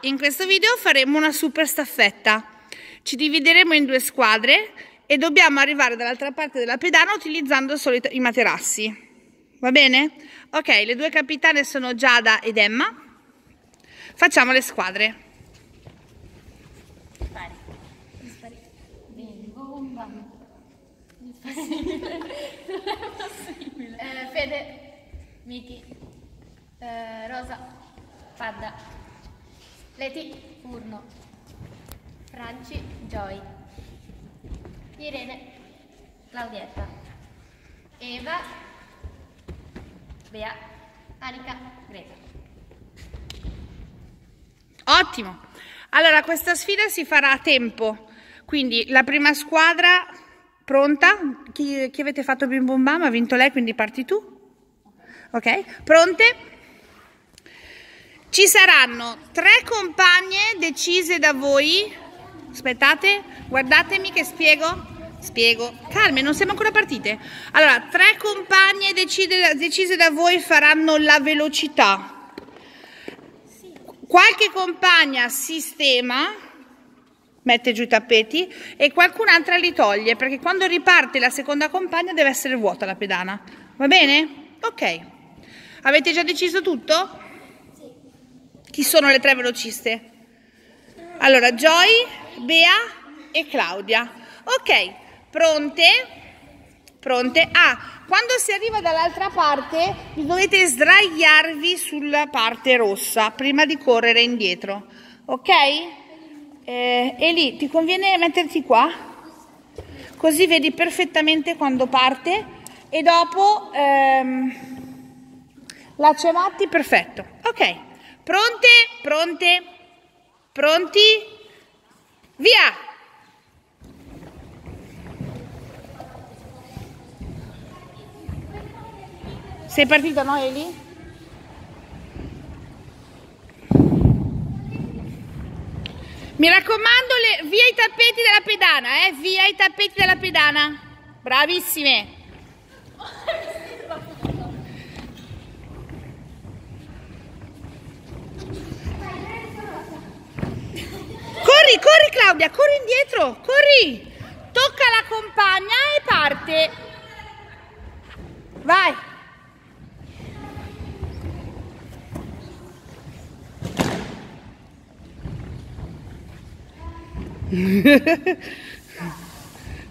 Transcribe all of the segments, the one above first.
in questo video faremo una super staffetta. Ci divideremo in due squadre e dobbiamo arrivare dall'altra parte della pedana utilizzando solo i materassi. Va bene? Ok, le due capitane sono Giada ed Emma. Facciamo le squadre. Fede, Miki, Rosa, Padda, Leti, Furno, Franci, Joy, Irene, Claudietta, Eva, Bea, Anica, Greta. Ottimo! Allora, questa sfida si farà a tempo, quindi la prima squadra pronta, chi avete fatto bim bum bam ha vinto lei, quindi parti tu. Ok, pronte? Ci saranno tre compagne decise da voi. Aspettate, guardatemi che spiego. Carmen, non siamo ancora partite. Allora, tre compagne decise da voi faranno la velocità. Qualche compagna sistema, mette giù i tappeti, e qualcun'altra li toglie, perché quando riparte la seconda compagna deve essere vuota la pedana. Va bene? Ok. Avete già deciso tutto? Sì. Chi sono le tre velociste? Allora, Joy, Bea e Claudia. Ok, pronte? Pronte? Ah, quando si arriva dall'altra parte dovete sdraiarvi sulla parte rossa prima di correre indietro. Ok? E lì ti conviene metterti qua? Così vedi perfettamente quando parte e dopo... Lacciamatti, perfetto. Ok, pronte, pronte, pronti, via! Sei partita, no Eli? Mi raccomando, via i tappeti della pedana, via i tappeti della pedana. Bravissime! Corri, corri Claudia, corri indietro, corri! Tocca la compagna e parte! Vai!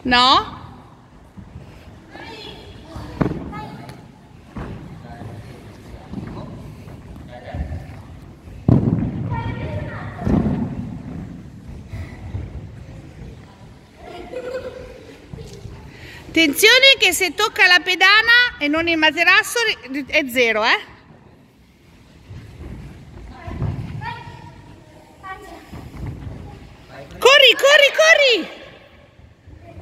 No? Attenzione che se tocca la pedana e non il materasso è zero, eh? Corri, corri, corri!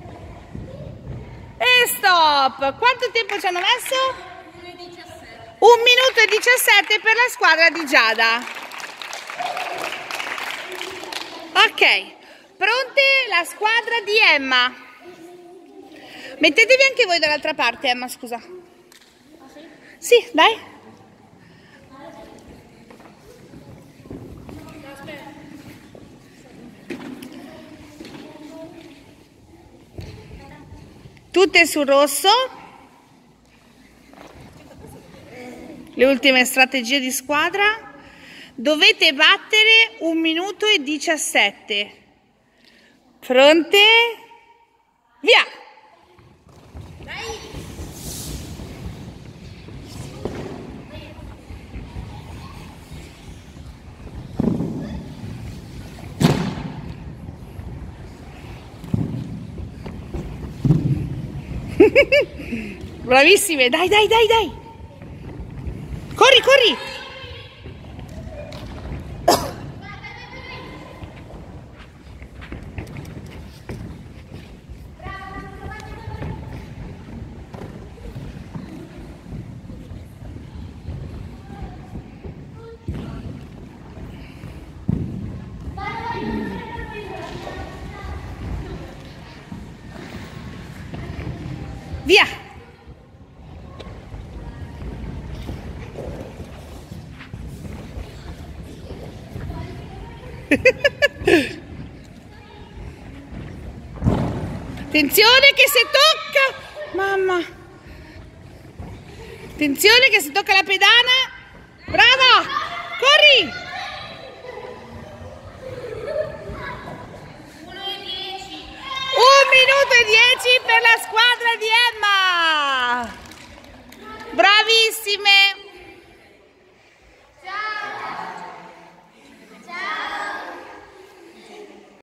E stop! Quanto tempo ci hanno messo? 1 minuto e 17 per la squadra di Giada. Ok, pronte la squadra di Emma. Mettetevi anche voi dall'altra parte, Emma, scusa. Sì, dai. Tutte sul rosso. Le ultime strategie di squadra. Dovete battere 1 minuto e 17. Pronte? Via! Bravissime, dai, dai, dai, dai. Corri, corri. Via! Attenzione che se tocca, mamma. Attenzione che se tocca la pedana. Brava! Corri! 1 minuto e 10 per la squadra di Emma! Bravissime!